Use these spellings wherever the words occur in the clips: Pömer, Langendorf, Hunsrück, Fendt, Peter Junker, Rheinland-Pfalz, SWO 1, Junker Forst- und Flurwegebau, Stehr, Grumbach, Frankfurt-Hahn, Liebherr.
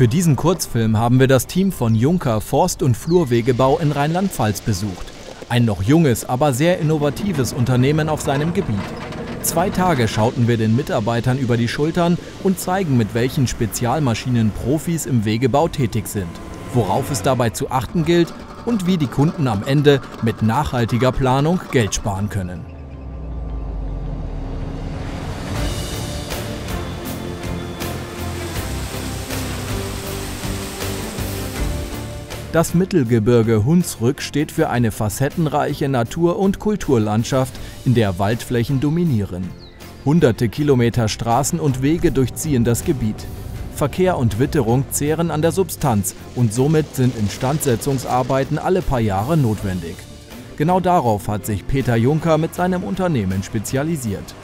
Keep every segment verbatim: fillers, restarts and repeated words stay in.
Für diesen Kurzfilm haben wir das Team von Junker Forst- und Flurwegebau in Rheinland-Pfalz besucht. Ein noch junges, aber sehr innovatives Unternehmen auf seinem Gebiet. Zwei Tage schauten wir den Mitarbeitern über die Schultern und zeigen, mit welchen Spezialmaschinen Profis im Wegebau tätig sind, worauf es dabei zu achten gilt und wie die Kunden am Ende mit nachhaltiger Planung Geld sparen können. Das Mittelgebirge Hunsrück steht für eine facettenreiche Natur- und Kulturlandschaft, in der Waldflächen dominieren. Hunderte Kilometer Straßen und Wege durchziehen das Gebiet. Verkehr und Witterung zehren an der Substanz und somit sind Instandsetzungsarbeiten alle paar Jahre notwendig. Genau darauf hat sich Peter Junker mit seinem Unternehmen spezialisiert.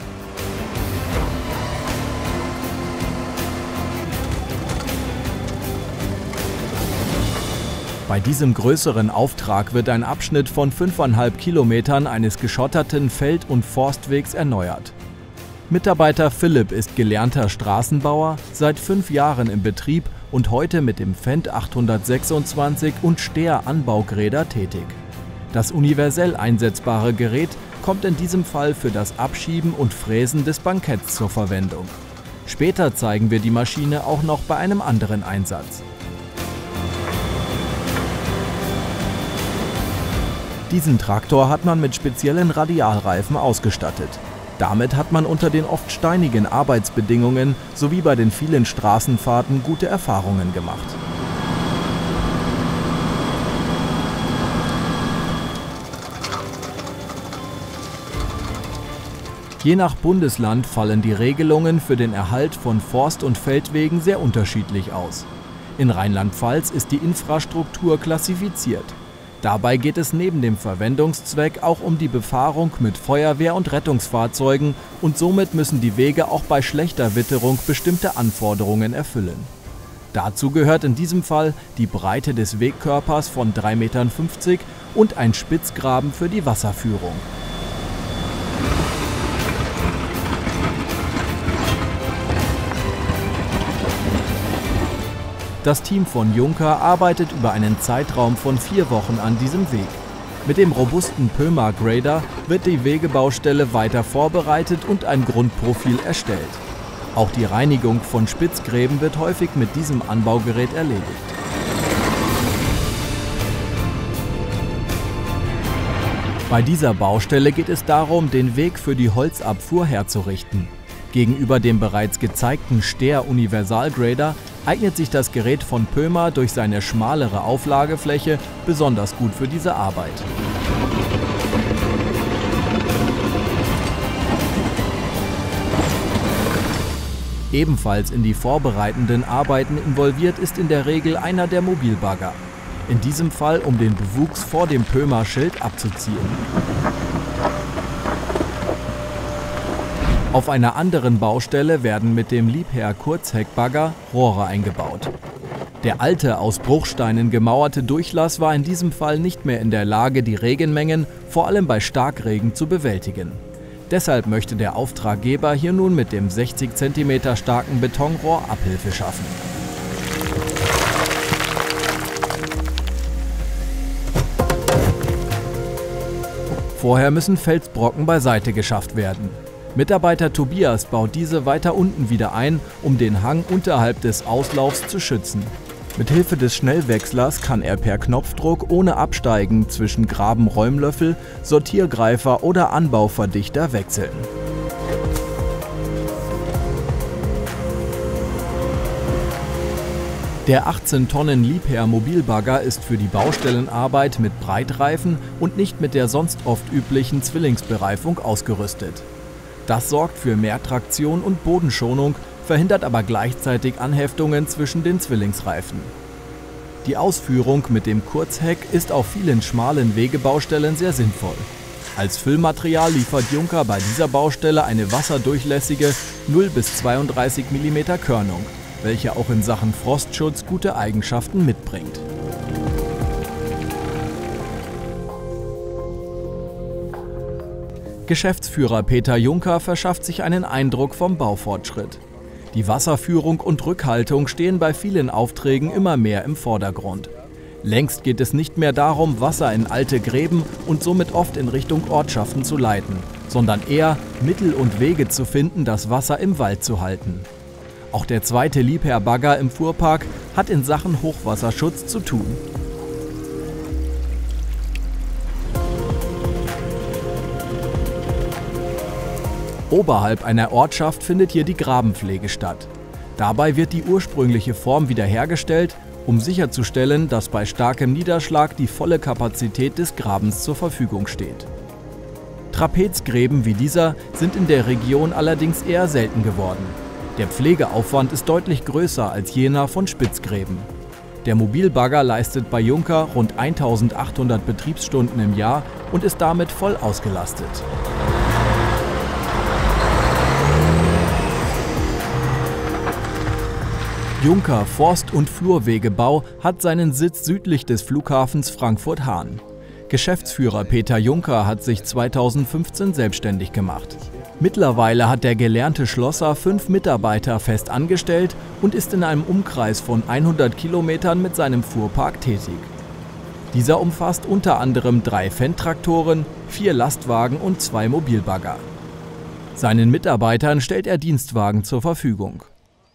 Bei diesem größeren Auftrag wird ein Abschnitt von fünfeinhalb Kilometern eines geschotterten Feld- und Forstwegs erneuert. Mitarbeiter Philipp ist gelernter Straßenbauer, seit fünf Jahren im Betrieb und heute mit dem Fendt achthundertsechsundzwanzig und Stehr Anbauräder tätig. Das universell einsetzbare Gerät kommt in diesem Fall für das Abschieben und Fräsen des Banketts zur Verwendung. Später zeigen wir die Maschine auch noch bei einem anderen Einsatz. Diesen Traktor hat man mit speziellen Radialreifen ausgestattet. Damit hat man unter den oft steinigen Arbeitsbedingungen sowie bei den vielen Straßenfahrten gute Erfahrungen gemacht. Je nach Bundesland fallen die Regelungen für den Erhalt von Forst- und Feldwegen sehr unterschiedlich aus. In Rheinland-Pfalz ist die Infrastruktur klassifiziert. Dabei geht es neben dem Verwendungszweck auch um die Befahrung mit Feuerwehr- und Rettungsfahrzeugen und somit müssen die Wege auch bei schlechter Witterung bestimmte Anforderungen erfüllen. Dazu gehört in diesem Fall die Breite des Wegkörpers von drei Komma fünfzig Meter und ein Spitzgraben für die Wasserführung. Das Team von Junker arbeitet über einen Zeitraum von vier Wochen an diesem Weg. Mit dem robusten Pömer Grader wird die Wegebaustelle weiter vorbereitet und ein Grundprofil erstellt. Auch die Reinigung von Spitzgräben wird häufig mit diesem Anbaugerät erledigt. Bei dieser Baustelle geht es darum, den Weg für die Holzabfuhr herzurichten. Gegenüber dem bereits gezeigten Stehr Universal Grader eignet sich das Gerät von Pömer durch seine schmalere Auflagefläche besonders gut für diese Arbeit. Ebenfalls in die vorbereitenden Arbeiten involviert ist in der Regel einer der Mobilbagger. In diesem Fall, um den Bewuchs vor dem Pömer-Schild abzuziehen. Auf einer anderen Baustelle werden mit dem Liebherr Kurzheckbagger Rohre eingebaut. Der alte, aus Bruchsteinen gemauerte Durchlass war in diesem Fall nicht mehr in der Lage, die Regenmengen, vor allem bei Starkregen, zu bewältigen. Deshalb möchte der Auftraggeber hier nun mit dem sechzig Zentimeter starken Betonrohr Abhilfe schaffen. Vorher müssen Felsbrocken beiseite geschafft werden. Mitarbeiter Tobias baut diese weiter unten wieder ein, um den Hang unterhalb des Auslaufs zu schützen. Mit Hilfe des Schnellwechslers kann er per Knopfdruck ohne Absteigen zwischen Grabenräumlöffel, Sortiergreifer oder Anbauverdichter wechseln. Der achtzehn Tonnen Liebherr Mobilbagger ist für die Baustellenarbeit mit Breitreifen und nicht mit der sonst oft üblichen Zwillingsbereifung ausgerüstet. Das sorgt für mehr Traktion und Bodenschonung, verhindert aber gleichzeitig Anheftungen zwischen den Zwillingsreifen. Die Ausführung mit dem Kurzheck ist auf vielen schmalen Wegebaustellen sehr sinnvoll. Als Füllmaterial liefert Junker bei dieser Baustelle eine wasserdurchlässige null bis zweiunddreißig Millimeter Körnung, welche auch in Sachen Frostschutz gute Eigenschaften mitbringt. Geschäftsführer Peter Junker verschafft sich einen Eindruck vom Baufortschritt. Die Wasserführung und Rückhaltung stehen bei vielen Aufträgen immer mehr im Vordergrund. Längst geht es nicht mehr darum, Wasser in alte Gräben und somit oft in Richtung Ortschaften zu leiten, sondern eher Mittel und Wege zu finden, das Wasser im Wald zu halten. Auch der zweite Liebherr-Bagger im Fuhrpark hat in Sachen Hochwasserschutz zu tun. Oberhalb einer Ortschaft findet hier die Grabenpflege statt. Dabei wird die ursprüngliche Form wiederhergestellt, um sicherzustellen, dass bei starkem Niederschlag die volle Kapazität des Grabens zur Verfügung steht. Trapezgräben wie dieser sind in der Region allerdings eher selten geworden. Der Pflegeaufwand ist deutlich größer als jener von Spitzgräben. Der Mobilbagger leistet bei Junker rund eintausendachthundert Betriebsstunden im Jahr und ist damit voll ausgelastet. Junker Forst- und Flurwegebau hat seinen Sitz südlich des Flughafens Frankfurt-Hahn. Geschäftsführer Peter Junker hat sich zweitausendfünfzehn selbstständig gemacht. Mittlerweile hat der gelernte Schlosser fünf Mitarbeiter fest angestellt und ist in einem Umkreis von hundert Kilometern mit seinem Fuhrpark tätig. Dieser umfasst unter anderem drei Fendt-Traktoren, vier Lastwagen und zwei Mobilbagger. Seinen Mitarbeitern stellt er Dienstwagen zur Verfügung.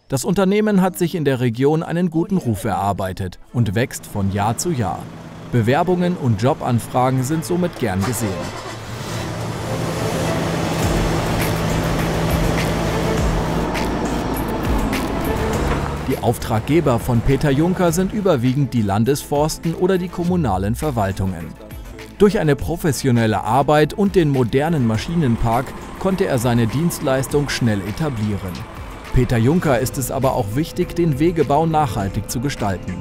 Das Unternehmen hat sich in der Region einen guten Ruf erarbeitet und wächst von Jahr zu Jahr. Bewerbungen und Jobanfragen sind somit gern gesehen. Die Auftraggeber von Peter Junker sind überwiegend die Landesforsten oder die kommunalen Verwaltungen. Durch eine professionelle Arbeit und den modernen Maschinenpark konnte er seine Dienstleistung schnell etablieren. Peter Junker ist es aber auch wichtig, den Wegebau nachhaltig zu gestalten.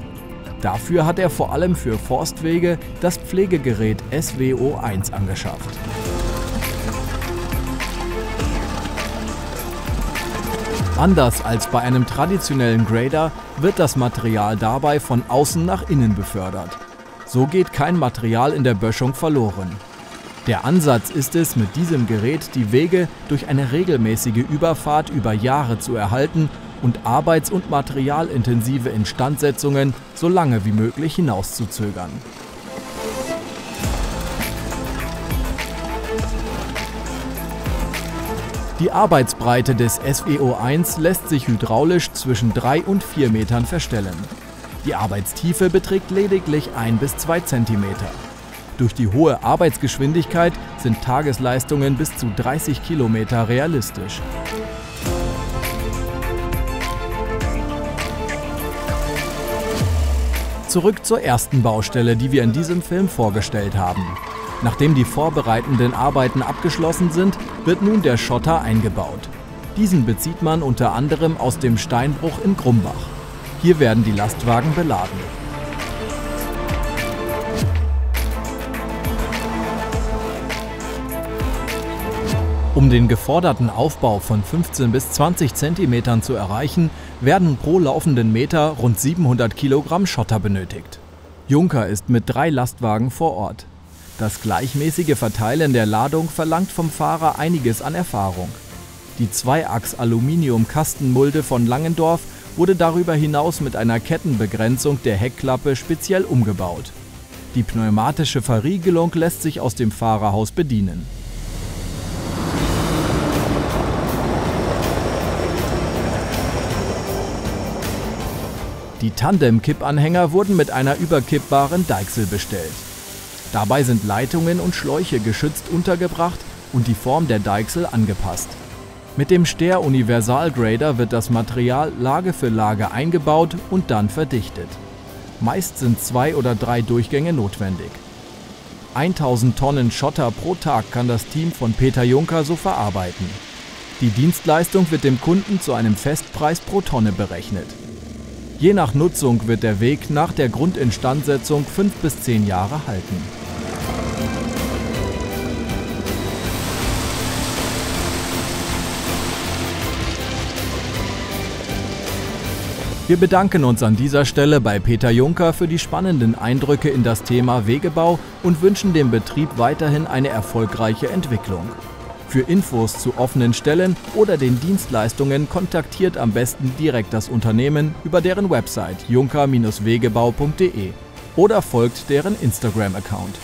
Dafür hat er vor allem für Forstwege das Pflegegerät S W O eins angeschafft. Anders als bei einem traditionellen Grader wird das Material dabei von außen nach innen befördert. So geht kein Material in der Böschung verloren. Der Ansatz ist es, mit diesem Gerät die Wege durch eine regelmäßige Überfahrt über Jahre zu erhalten und arbeits- und materialintensive Instandsetzungen so lange wie möglich hinauszuzögern. Die Arbeitsbreite des S W O eins lässt sich hydraulisch zwischen drei und vier Metern verstellen. Die Arbeitstiefe beträgt lediglich ein bis zwei Zentimeter. Durch die hohe Arbeitsgeschwindigkeit sind Tagesleistungen bis zu dreißig Kilometer realistisch. Zurück zur ersten Baustelle, die wir in diesem Film vorgestellt haben. Nachdem die vorbereitenden Arbeiten abgeschlossen sind, wird nun der Schotter eingebaut. Diesen bezieht man unter anderem aus dem Steinbruch in Grumbach. Hier werden die Lastwagen beladen. Um den geforderten Aufbau von fünfzehn bis zwanzig Zentimetern zu erreichen, werden pro laufenden Meter rund siebenhundert Kilogramm Schotter benötigt. Junker ist mit drei Lastwagen vor Ort. Das gleichmäßige Verteilen der Ladung verlangt vom Fahrer einiges an Erfahrung. Die Zweiachs-Aluminium-Kastenmulde von Langendorf wurde darüber hinaus mit einer Kettenbegrenzung der Heckklappe speziell umgebaut. Die pneumatische Verriegelung lässt sich aus dem Fahrerhaus bedienen. Die Tandem-Kippanhänger wurden mit einer überkippbaren Deichsel bestellt. Dabei sind Leitungen und Schläuche geschützt untergebracht und die Form der Deichsel angepasst. Mit dem Stehr Universalgrader wird das Material Lage für Lage eingebaut und dann verdichtet. Meist sind zwei oder drei Durchgänge notwendig. tausend Tonnen Schotter pro Tag kann das Team von Peter Junker so verarbeiten. Die Dienstleistung wird dem Kunden zu einem Festpreis pro Tonne berechnet. Je nach Nutzung wird der Weg nach der Grundinstandsetzung fünf bis zehn Jahre halten. Wir bedanken uns an dieser Stelle bei Peter Junker für die spannenden Eindrücke in das Thema Wegebau und wünschen dem Betrieb weiterhin eine erfolgreiche Entwicklung. Für Infos zu offenen Stellen oder den Dienstleistungen kontaktiert am besten direkt das Unternehmen über deren Website junker Bindestrich wegebau Punkt de oder folgt deren Instagram-Account.